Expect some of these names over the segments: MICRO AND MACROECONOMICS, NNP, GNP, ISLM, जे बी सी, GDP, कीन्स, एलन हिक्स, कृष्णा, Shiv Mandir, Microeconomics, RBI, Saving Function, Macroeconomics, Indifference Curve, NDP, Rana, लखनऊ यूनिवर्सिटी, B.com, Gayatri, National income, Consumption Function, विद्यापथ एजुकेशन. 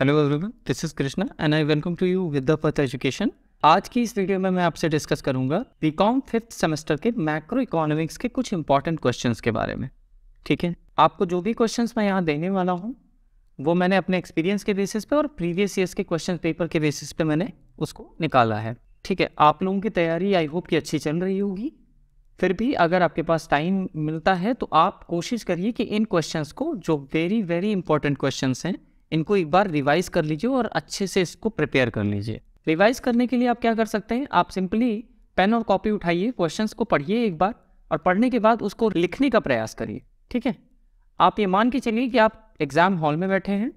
Hello everyone, this is कृष्णा and I welcome to you विद्यापथ एजुकेशन। आज की इस video में मैं आपसे डिस्कस करूंगा बीकॉम फिफ्थ सेमेस्टर के मैक्रो इकोनॉमिक्स के कुछ इंपॉर्टेंट क्वेश्चंस के बारे में। ठीक है, आपको जो भी क्वेश्चंस मैं यहाँ देने वाला हूँ वो मैंने अपने एक्सपीरियंस के बेसिस पे और प्रीवियस ईयर्स के क्वेश्चन पेपर के बेसिस पे मैंने उसको निकाला है। ठीक है, आप लोगों की तैयारी आई होप कि अच्छी चल रही होगी। फिर भी अगर आपके पास टाइम मिलता है तो आप कोशिश करिए कि इन क्वेश्चंस को, जो वेरी वेरी इंपॉर्टेंट क्वेश्चंस हैं, इनको एक बार रिवाइज कर लीजिए और अच्छे से इसको प्रिपेयर कर लीजिए। रिवाइज करने के लिए आप क्या कर सकते हैं, आप सिंपली पेन और कॉपी उठाइए, क्वेश्चंस को पढ़िए एक बार और पढ़ने के बाद उसको लिखने का प्रयास करिए। ठीक है, आप ये मान के चलिए कि आप एग्ज़ाम हॉल में बैठे हैं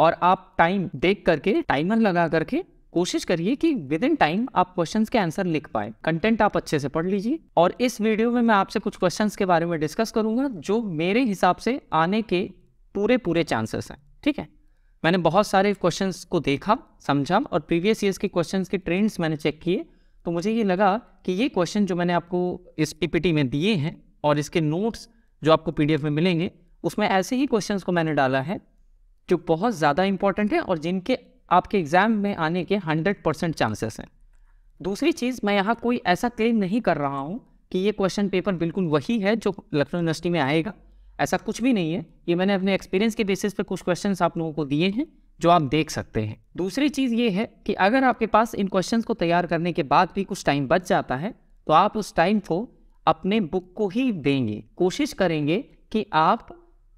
और आप टाइम देख करके, टाइमर लगा करके कोशिश करिए कि विद इन टाइम आप क्वेश्चंस के आंसर लिख पाए। कंटेंट आप अच्छे से पढ़ लीजिए और इस वीडियो में मैं आपसे कुछ क्वेश्चंस के बारे में डिस्कस करूंगा जो मेरे हिसाब से आने के पूरे चांसेस हैं। ठीक है, मैंने बहुत सारे क्वेश्चंस को देखा, समझा और प्रीवियस ईयर्स के क्वेश्चंस के ट्रेंड्स मैंने चेक किए, तो मुझे ये लगा कि ये क्वेश्चन जो मैंने आपको इस पीपीटी में दिए हैं और इसके नोट्स जो आपको PDF में मिलेंगे, उसमें ऐसे ही क्वेश्चंस को मैंने डाला है जो बहुत ज़्यादा इंपॉर्टेंट है और जिनके आपके एग्ज़ाम में आने के 100% चांसेस हैं। दूसरी चीज़, मैं यहाँ कोई ऐसा क्लेम नहीं कर रहा हूँ कि ये क्वेश्चन पेपर बिल्कुल वही है जो लखनऊ यूनिवर्सिटी में आएगा, ऐसा कुछ भी नहीं है। ये मैंने अपने एक्सपीरियंस के बेसिस पे कुछ क्वेश्चंस आप लोगों को दिए हैं जो आप देख सकते हैं। दूसरी चीज़ ये है कि अगर आपके पास इन क्वेश्चंस को तैयार करने के बाद भी कुछ टाइम बच जाता है तो आप उस टाइम को अपने बुक को ही देंगे। कोशिश करेंगे कि आप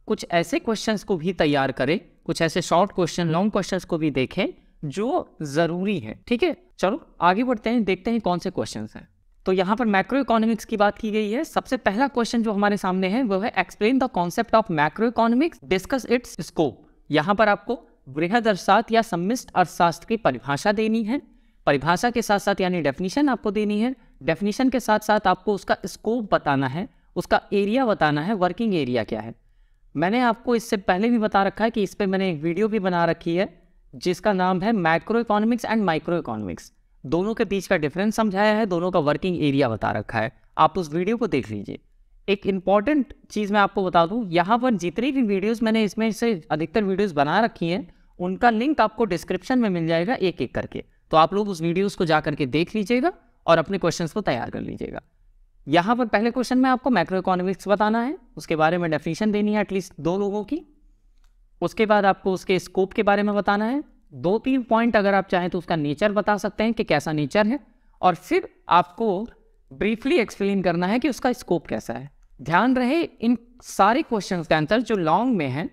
कुछ ऐसे क्वेश्चंस को भी तैयार करें, कुछ ऐसे शॉर्ट क्वेश्चन, लॉन्ग क्वेश्चंस को भी देखें जो ज़रूरी है। ठीक है, चलो आगे बढ़ते हैं, देखते हैं कौन से क्वेश्चंस हैं। तो यहाँ पर मैक्रो इकोनॉमिक्स की बात की गई है। सबसे पहला क्वेश्चन जो हमारे सामने है वो है explain the concept of macro economics, discuss its scope. यहाँ पर आपको बृहद अर्थशास्त्र या सम्मिश्र अर्थशास्त्र की परिभाषा देनी है। परिभाषा के साथ साथ यानी डेफिनेशन आपको देनी है। डेफिनेशन के साथ साथ आपको उसका स्कोप बताना है, उसका एरिया बताना है, वर्किंग एरिया क्या है। मैंने आपको इससे पहले भी बता रखा है कि इस पर मैंने एक वीडियो भी बना रखी है जिसका नाम है macro economics and micro economics, दोनों के बीच का डिफरेंस समझाया है, दोनों का वर्किंग एरिया बता रखा है, आप उस वीडियो को देख लीजिए। एक इम्पॉर्टेंट चीज़ मैं आपको बता दूं, यहाँ पर जितनी भी वीडियोस मैंने इसमें से अधिकतर वीडियोस बना रखी हैं, उनका लिंक आपको डिस्क्रिप्शन में मिल जाएगा एक एक करके, तो आप लोग उस वीडियोज़ को जा करके देख लीजिएगा और अपने क्वेश्चन को तैयार कर लीजिएगा। यहाँ पर पहले क्वेश्चन में आपको मैक्रो इकोनॉमिक्स बताना है, उसके बारे में डेफिनेशन देनी है एटलीस्ट दो लोगों की, उसके बाद आपको उसके स्कोप के बारे में बताना है, 2-3 पॉइंट अगर आप चाहें तो उसका नेचर बता सकते हैं कि कैसा नेचर है, और फिर आपको ब्रीफली एक्सप्लेन करना है कि उसका स्कोप कैसा है। ध्यान रहे, इन सारे क्वेश्चंस का आंसर जो लॉन्ग में है,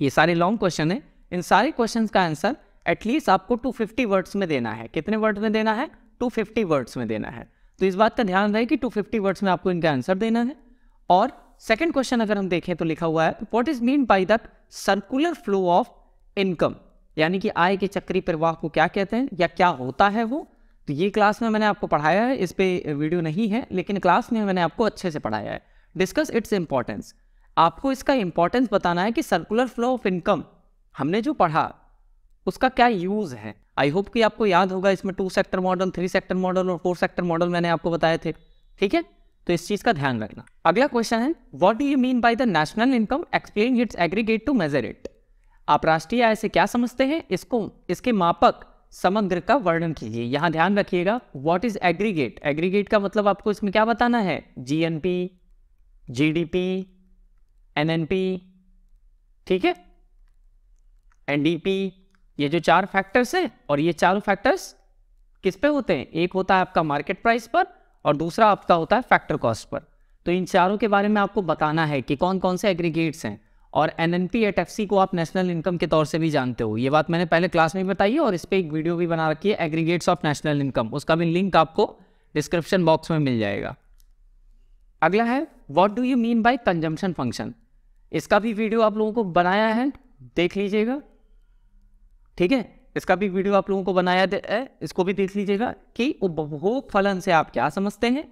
ये सारे लॉन्ग क्वेश्चन हैं, इन सारे क्वेश्चंस का आंसर एटलीस्ट आपको 250 वर्ड्स में देना है। कितने वर्ड में देना है? 250 वर्ड्स में देना है। तो इस बात का ध्यान रहे कि 250 वर्ड्स में आपको इनका आंसर देना है। और सेकेंड क्वेश्चन अगर हम देखें तो लिखा हुआ है what is mean by that circular flow of income, यानी कि आय के चक्रीय प्रवाह को क्या कहते हैं या क्या होता है वो। तो ये क्लास में मैंने आपको पढ़ाया है, इस पर वीडियो नहीं है लेकिन क्लास में मैंने आपको अच्छे से पढ़ाया है। डिस्कस इट्स इम्पॉर्टेंस, आपको इसका इम्पॉर्टेंस बताना है कि सर्कुलर फ्लो ऑफ इनकम हमने जो पढ़ा उसका क्या यूज़ है। आई होप कि आपको याद होगा, इसमें 2 सेक्टर मॉडल, 3 सेक्टर मॉडल और 4 सेक्टर मॉडल मैंने आपको बताए थे। ठीक है, तो इस चीज़ का ध्यान रखना। अगला क्वेश्चन है what do you mean by the national income, explain its aggregate to measure it. आप राष्ट्रीय आय से क्या समझते हैं, इसको, इसके मापक समग्र का वर्णन कीजिए। यहाँ ध्यान रखिएगा व्हाट इज एग्रीगेट, एग्रीगेट का मतलब आपको इसमें क्या बताना है, GNP, GDP, NNP, ठीक है, NDP, ये जो 4 फैक्टर्स हैं और ये चारों फैक्टर्स किस पे होते हैं, एक होता है आपका मार्केट प्राइस पर और दूसरा आपका होता है फैक्टर कॉस्ट पर। तो इन चारों के बारे में आपको बताना है कि कौन कौन से एग्रीगेट्स हैं। और NNP/FTC को आप नेशनल इनकम के तौर से भी जानते हो, ये बात मैंने पहले क्लास में बताई है और इस पर एक वीडियो भी बना रखी है एग्रीगेट्स ऑफ नेशनल इनकम, उसका भी लिंक आपको डिस्क्रिप्शन बॉक्स में मिल जाएगा। अगला है what do you mean by consumption function, इसका भी वीडियो आप लोगों को बनाया है, देख लीजिएगा। ठीक है, इसका भी वीडियो आप लोगों को बनाया है, इसको भी देख लीजिएगा कि उपभोग फलन से आप क्या समझते हैं।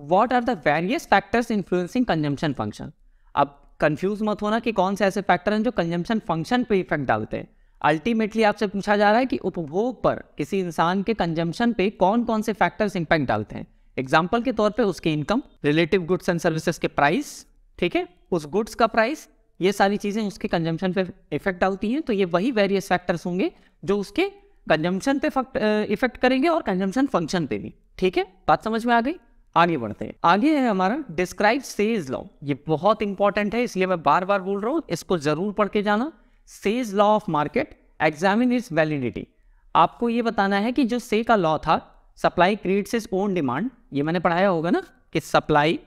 What are the various factors influencing consumption function, आप कंफ्यूज मत होना कि कौन से ऐसे फैक्टर हैं जो कंजम्पशन फंक्शन पे इफेक्ट डालते हैं। अल्टीमेटली आपसे पूछा जा रहा है कि उपभोग पर, किसी इंसान के कंजम्पशन पे कौन कौन से फैक्टर्स इम्पैक्ट डालते हैं। एग्जाम्पल के तौर पे उसकी income, relative goods and services के प्राइस, ठीक है, उस गुड्स का प्राइस ये सारी चीज़ें उसके कंजम्पशन पे इफेक्ट होती हैं। तो ये वही वेरियस फैक्टर्स होंगे जो उसके कंजम्पशन पे इफेक्ट करेंगे और कंजम्पशन फंक्शन पे भी। ठीक है, बात समझ में आ गई। आगे बढ़ते हैं। आगे है हमारा डिस्क्राइब सेज लॉ। ये बहुत इंपॉर्टेंट है, इसलिए मैं बार बार बोल रहा हूँ, इसको जरूर पढ़ के जाना। Say's law of market, examine its validity. आपको ये बताना है कि जो से का लॉ था, supply creates its own demand, ये मैंने पढ़ाया होगा ना कि supply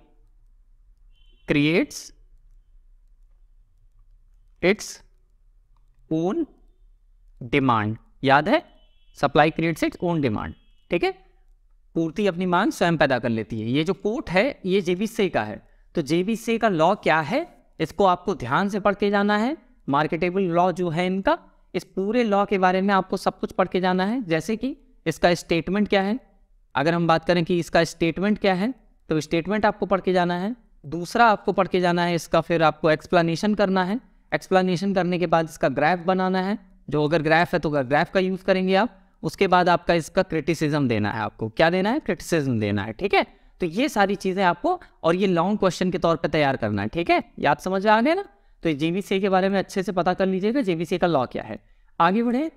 creates its own demand. याद है, supply creates its own demand. ठीक है, पूर्ति अपनी मांग स्वयं पैदा कर लेती है। ये जो कोट है ये जे बी सी का है। तो जे बी सी का लॉ क्या है, इसको आपको ध्यान से पढ़ के जाना है। मार्केटेबल लॉ जो है इनका, इस पूरे लॉ के बारे में आपको सब कुछ पढ़ के जाना है। जैसे कि इसका स्टेटमेंट क्या है, अगर हम बात करें कि इसका स्टेटमेंट क्या है, तो स्टेटमेंट आपको पढ़ के जाना है। दूसरा आपको पढ़ के जाना है इसका, फिर आपको एक्सप्लेनेशन करना है। एक्सप्लेनेशन करने के बाद इसका ग्राफ बनाना है, जो अगर ग्राफ है तो ग्राफ का यूज़ करेंगे आप। उसके बाद आपका इसका क्रिटिसिज्म देना है, आपको क्या देना है, क्रिटिसिज्म देना है। ठीक है, तो ये सारी चीज़ें आपको, और ये लॉन्ग क्वेश्चन के तौर पर तैयार करना है। ठीक है, याद समझ आ गया ना। तो जेबीसी के बारे में अच्छे से पता कर लीजिएगा, जेबीसी का लॉ क्या है। आगे बढ़े,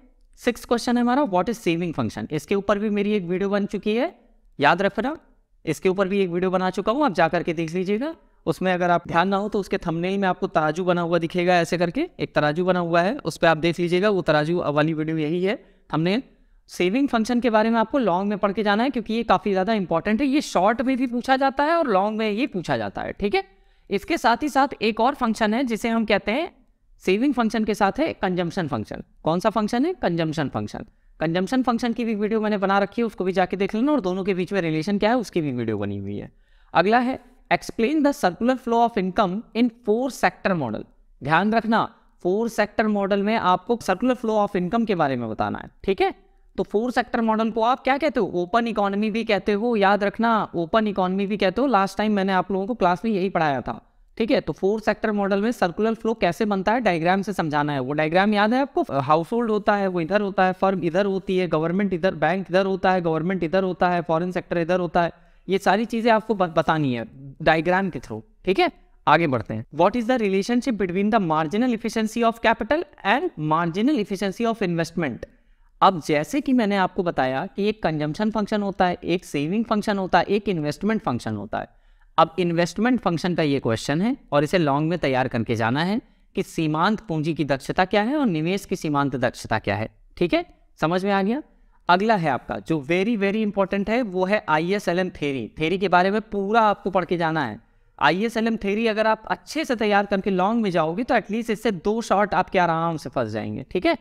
6 क्वेश्चन है हमारा, व्हाट इज सेविंग फंक्शन। इसके ऊपर भी मेरी एक वीडियो बन चुकी है, याद रखना, इसके ऊपर भी एक वीडियो बना चुका हूँ, आप जा करके देख लीजिएगा। उसमें अगर आप ध्यान ना हो तो उसके थंबनेल में आपको तराजू बना हुआ दिखेगा, ऐसे करके एक तराजू बना हुआ है, उस पर आप देख लीजिएगा। वो तराजू वाली वीडियो यही है थंबनेल। सेविंग फंक्शन के बारे में आपको लॉन्ग में पढ़ के जाना है, क्योंकि ये काफ़ी ज़्यादा इंपॉर्टेंट है। ये शॉर्ट में भी पूछा जाता है और लॉन्ग में ये पूछा जाता है। ठीक है, इसके साथ ही साथ एक और फंक्शन है जिसे हम कहते हैं सेविंग फंक्शन के साथ है कंजम्पशन फंक्शन। कौन सा फंक्शन है? Consumption function. कंजम्पशन फंक्शन की भी वीडियो मैंने बना रखी है, उसको भी जाके देख लेना, और दोनों के बीच में रिलेशन क्या है उसकी भी वीडियो बनी हुई है। अगला है explain the circular flow of income in 4 sector model. ध्यान रखना, 4 सेक्टर मॉडल में आपको सर्कुलर फ्लो ऑफ इनकम के बारे में बताना है। ठीक है, तो 4 सेक्टर मॉडल को आप क्या कहते हो? ओपन इकोनॉमी भी कहते हो, याद रखना, ओपन इकोनॉमी भी कहते हो। लास्ट टाइम मैंने आप लोगों को क्लास में यही पढ़ाया था। ठीक है, तो 4 सेक्टर मॉडल में सर्कुलर फ्लो कैसे बनता है, डायग्राम से समझाना है। वो डायग्राम याद है आपको? हाउस होल्ड होता है वो इधर होता है, फर्म इधर होती है, गवर्नमेंट इधर, बैंक इधर होता है, गवर्नमेंट इधर होता है, फॉरेन सेक्टर इधर होता है। ये सारी चीज़ें आपको बतानी है डायग्राम के थ्रू। ठीक है, आगे बढ़ते हैं। What is the relationship between the marginal efficiency of capital and marginal efficiency of investment. अब जैसे कि मैंने आपको बताया कि एक कंजम्पशन फंक्शन होता है, एक सेविंग फंक्शन होता है, एक इन्वेस्टमेंट फंक्शन होता है। अब इन्वेस्टमेंट फंक्शन का ये क्वेश्चन है, और इसे लॉन्ग में तैयार करके जाना है कि सीमांत पूंजी की दक्षता क्या है और निवेश की सीमांत दक्षता क्या है। ठीक है, समझ में आ गया। अगला है आपका जो वेरी वेरी इंपॉर्टेंट है, वो है ISLM थ्योरी। थ्योरी के बारे में पूरा आपको पढ़ के जाना है। ISLM थ्योरी अगर आप अच्छे से तैयार करके लॉन्ग में जाओगे तो एटलीस्ट इससे 2 शॉर्ट आपके आराम से फंस जाएंगे। ठीक है,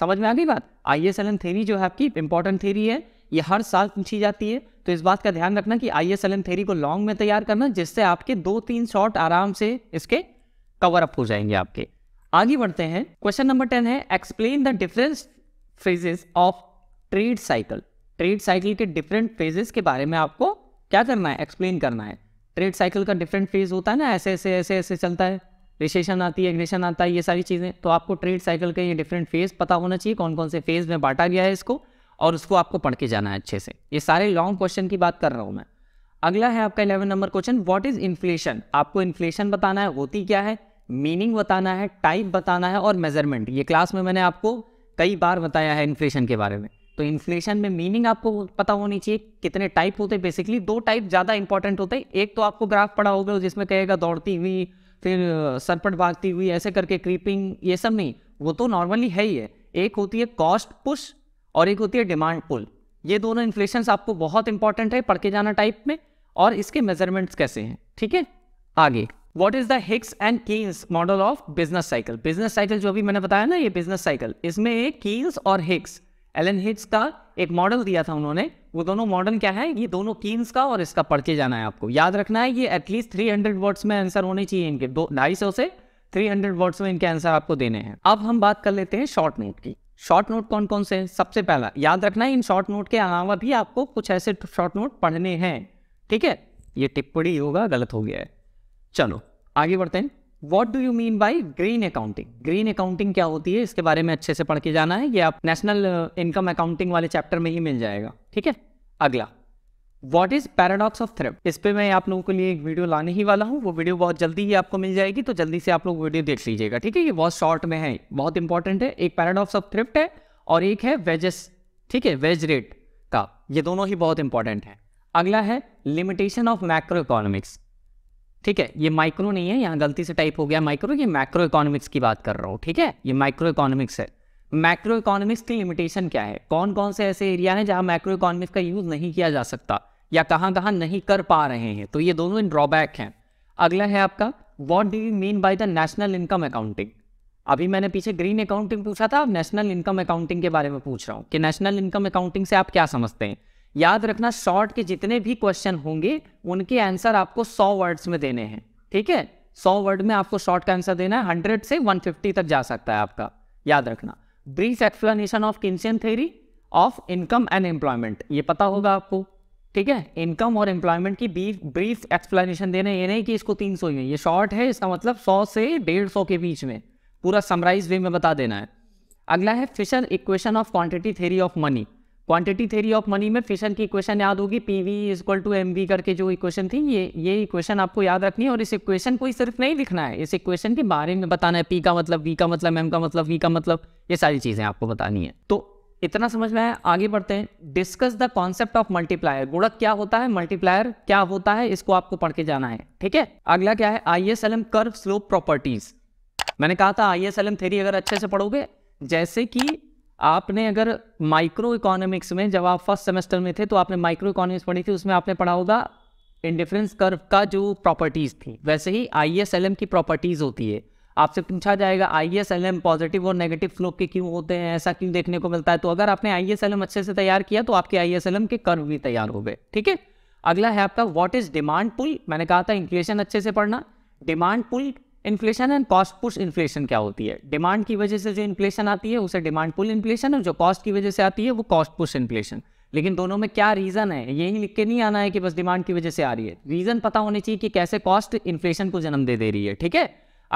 समझ में आ गई बात। ISLM थ्योरी जो है आपकी इंपॉर्टेंट थ्योरी है, ये हर साल पूछी जाती है। तो इस बात का ध्यान रखना कि ISLM थ्योरी को लॉन्ग में तैयार करना, जिससे आपके 2-3 शॉर्ट आराम से इसके कवर अप हो जाएंगे आपके। आगे बढ़ते हैं, क्वेश्चन नंबर 10 है explain the difference phases of trade cycle. Trade cycle के डिफरेंट फेजेस के बारे में आपको क्या करना है, एक्सप्लेन करना है। ट्रेड साइकिल का डिफरेंट फेज होता है ना, ऐसे ऐसे ऐसे ऐसे चलता है, रिसेशन आती है, एग्रेशन आता है, ये सारी चीज़ें। तो आपको ट्रेड साइकिल के ये डिफरेंट फेज पता होना चाहिए, कौन कौन से फेज में बांटा गया है इसको, और उसको आपको पढ़ के जाना है अच्छे से। ये सारे लॉन्ग क्वेश्चन की बात कर रहा हूँ मैं। अगला है आपका 11 number question, what is inflation. आपको इन्फ्लेशन बताना है, होती क्या है, मीनिंग बताना है, टाइप बताना है, और मेजरमेंट। ये क्लास में मैंने आपको कई बार बताया है इन्फ्लेशन के बारे में। तो इन्फ्लेशन में मीनिंग आपको पता होनी चाहिए, कितने टाइप होते हैं। बेसिकली 2 टाइप ज़्यादा इंपॉर्टेंट होते हैं। एक तो आपको ग्राफ पढ़ा होगा जिसमें कहेगा दौड़ती हुई, फिर सरपट भागती हुई, ऐसे करके क्रीपिंग, ये सब नहीं, वो तो नॉर्मली है ही है। एक होती है कॉस्ट पुश और एक होती है डिमांड पुल। ये दोनों इन्फ्लेशंस आपको बहुत इंपॉर्टेंट है, पढ़ के जाना टाइप में, और इसके मेजरमेंट्स कैसे हैं। ठीक है, आगे what is the Hicks and कीन्स model of business cycle. Business cycle जो अभी मैंने बताया ना, ये बिजनेस साइकिल, इसमें एक कीन्स और हिक्स, एलन हिक्स का एक मॉडल दिया था उन्होंने। वो दोनों मॉडल क्या है, ये दोनों कीन्स का और इसका पढ़ के जाना है आपको, याद रखना है। ये एटलीस्ट 300 वर्ड्स में आंसर होने चाहिए इनके, 250 से 300 वर्ड्स में इनके आंसर आपको देने हैं। अब हम बात कर लेते हैं शॉर्ट नोट की। शॉर्ट नोट कौन कौन से हैं? सबसे पहला याद रखना है, इन शॉर्ट नोट के अलावा भी आपको कुछ ऐसे शॉर्ट नोट पढ़ने हैं। ठीक है, ये टिप्पणी होगा, गलत हो गया है। चलो आगे बढ़ते हैं। What do you mean by green accounting. Green accounting क्या होती है, इसके बारे में अच्छे से पढ़ के जाना है। ये आप नेशनल इनकम अकाउंटिंग वाले चैप्टर में ही मिल जाएगा। ठीक है, अगला what is paradox of theorem, इस पे मैं आप लोगों के लिए एक वीडियो लाने ही वाला हूँ। वो वीडियो बहुत जल्दी ही आपको मिल जाएगी, तो जल्दी से आप लोग वीडियो देख लीजिएगा, ठीक है। ये बहुत शॉर्ट में है, बहुत इंपॉर्टेंट है। एक पैराडॉक्स ऑफ थ्रिफ्ट है और एक है वेजेस, ठीक है, वेज रेट का। ये दोनों ही बहुत इंपॉर्टेंट है। अगला है लिमिटेशन ऑफ मैक्रो इकोनॉमिक्स, ठीक है। ये माइक्रो नहीं है, यहाँ गलती से टाइप हो गया माइक्रो, ये मैक्रो इकोनॉमिक्स की बात कर रहा हूँ, ठीक है। ये माइक्रो इकोनॉमिक्स है। मैक्रो इकोनॉमिक्स की लिमिटेशन क्या है, कौन कौन से ऐसे एरिया हैं जहाँ मैक्रो इकोनॉमिक्स का यूज नहीं किया जा सकता या कहाँ कहाँ नहीं कर पा रहे हैं, तो ये दोनों ड्रॉबैक हैं। अगला है आपका what do you mean by the national income accounting. अभी मैंने पीछे ग्रीन अकाउंटिंग पूछा था, अब नेशनल इनकम अकाउंटिंग के बारे में पूछ रहा हूँ कि नेशनल इनकम अकाउंटिंग से आप क्या समझते हैं। याद रखना, शॉर्ट के जितने भी क्वेश्चन होंगे उनके आंसर आपको 100 वर्ड्स में देने हैं, ठीक है। 100 वर्ड में आपको शॉर्ट का आंसर देना है, 100 से 150 तक जा सकता है आपका, याद रखना। Brief explanation of Keynesian theory of income and employment, ये पता होगा आपको, ठीक है। इनकम और एम्प्लॉयमेंट की ब्रीफ एक्सप्लेनेशन देना, ये नहीं कि इसको 300 में, ये शॉर्ट है, इसका मतलब 100 से 150 के बीच में पूरा समराइज वे में बता देना है। अगला है Fisher equation of quantity theory of money. Quantity theory of money में फिशर की इक्वेशन याद होगी, PV = MV करके जो इक्वेशन थी, ये इक्वेशन आपको याद रखनी है। और इस इक्वेशन को ही सिर्फ नहीं लिखना है, इस इक्वेशन के बारे में बताना है। P का मतलब, V का मतलब, M का मतलब, V का मतलब, ये सारी चीजें आपको बतानी है। तो इतना समझ में आया, आगे बढ़ते हैं। Discuss the concept of multiplier, गुणक क्या होता है, मल्टीप्लायर क्या होता है, इसको आपको पढ़ के जाना है, ठीक है। अगला क्या है, ISLM कर्व स्लोप प्रॉपर्टीज। मैंने कहा था ISLM थ्योरी अगर अच्छे से पढ़ोगे, जैसे कि आपने अगर माइक्रो इकोनॉमिक्स में जब आप फर्स्ट सेमेस्टर में थे तो आपने माइक्रो इकोनॉमिक्स पढ़ी थी, उसमें आपने पढ़ा होगा इंडिफरेंस कर्व का जो प्रॉपर्टीज थी, वैसे ही ISLM की प्रॉपर्टीज होती है। आपसे पूछा जाएगा ISLM पॉजिटिव और नेगेटिव स्लोप के क्यों होते हैं, ऐसा क्यों देखने को मिलता है, तो अगर आपने ISLM अच्छे से तैयार किया तो आपके ISLM के कर्व भी तैयार हो गए, ठीक है। अगला है आपका व्हाट इज डिमांड पुल। मैंने कहा था इन्फ्लेशन अच्छे से पढ़ना, demand pull inflation and cost push inflation क्या होती है। डिमांड की वजह से जो इन्फ्लेशन आती है उसे डिमांड पुल इन्फ्लेशन, और जो कॉस्ट की वजह से आती है वो कॉस्ट पुश इन्फ्लेशन। लेकिन दोनों में क्या रीजन है, यही लिख के नहीं आना है कि बस डिमांड की वजह से आ रही है, रीजन पता होने चाहिए कि कैसे कॉस्ट इन्फ्लेशन को जन्म दे रही है, ठीक है।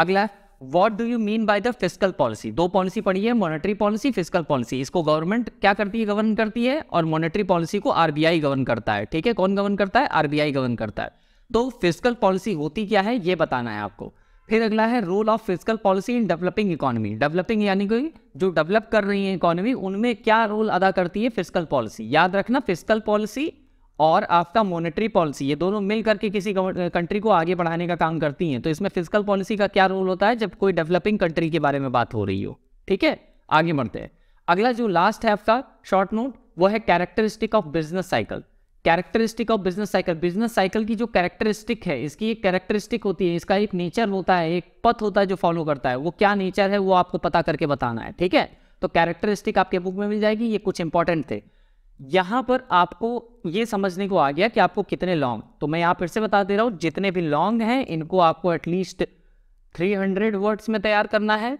अगला what do you mean by the fiscal policy. दो पॉलिसी पढ़ी है, मॉनेटरी पॉलिसी, फिस्कल पॉलिसी। इसको गवर्नमेंट क्या करती है, गवर्न करती है, और मॉनेटरी पॉलिसी को RBI गवर्न करता है, ठीक है। कौन गवर्न करता है, RBI गवर्न करता है। तो फिस्कल पॉलिसी होती क्या है ये बताना है आपको। फिर अगला है role of fiscal policy in developing economy. Developing यानी कोई जो डेवलप कर रही है इकोनॉमी, उनमें क्या रोल अदा करती है फिस्कल पॉलिसी। याद रखना, फिस्कल पॉलिसी और आपका मॉनेटरी पॉलिसी, ये दोनों मिल करके किसी कंट्री को आगे बढ़ाने का काम करती हैं। तो इसमें फिस्कल पॉलिसी का क्या रोल होता है जब कोई डेवलपिंग कंट्री के बारे में बात हो रही हो, ठीक है। आगे बढ़ते हैं। अगला जो लास्ट है आपका शॉर्ट नोट, वो है characteristic of business cycle. Characteristic of business cycle, business cycle की जो कैरेक्टरिस्टिक है, इसकी एक कैरेक्टरिस्टिक होती है, इसका एक नेचर होता है, एक पथ होता है जो फॉलो करता है, वो क्या नेचर है वो आपको पता करके बताना है, ठीक है। तो कैरेक्टरिस्टिक आपके बुक में मिल जाएगी। ये कुछ इंपॉर्टेंट थे। यहाँ पर आपको ये समझने को आ गया कि आपको कितने लॉन्ग, तो मैं यहाँ फिर से बता दे रहा हूँ, जितने भी लॉन्ग हैं इनको आपको एटलीस्ट 300 वर्ड्स में तैयार करना है।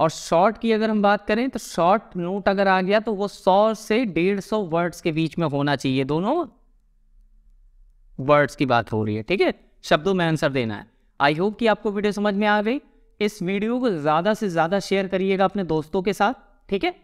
और शॉर्ट की अगर हम बात करें तो शॉर्ट नोट अगर आ गया तो वो 100 से 150 वर्ड्स के बीच में होना चाहिए, दोनों वर्ड्स की बात हो रही है, ठीक है। शब्दों में आंसर देना है। आई होप कि आपको वीडियो समझ में आ गई। इस वीडियो को ज़्यादा से ज़्यादा शेयर करिएगा अपने दोस्तों के साथ, ठीक है।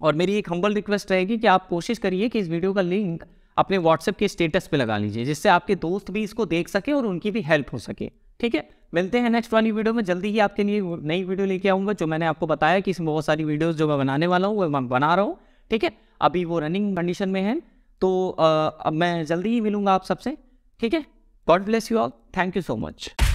और मेरी एक हम्बल रिक्वेस्ट रहेगी कि आप कोशिश करिए कि इस वीडियो का लिंक अपने व्हाट्सएप के स्टेटस पे लगा लीजिए, जिससे आपके दोस्त भी इसको देख सके और उनकी भी हेल्प हो सके, ठीक है। मिलते हैं नेक्स्ट वाली वीडियो में। जल्दी ही आपके लिए नई वीडियो लेके आऊँगा। जो मैंने आपको बताया कि इसमें बहुत सारी वीडियोस जो मैं बनाने वाला हूँ वो मैं बना रहा हूँ, ठीक है। अभी वो रनिंग कंडीशन में है, तो अब मैं जल्दी ही मिलूँगा आप सबसे, ठीक है। God bless you all, thank you so much.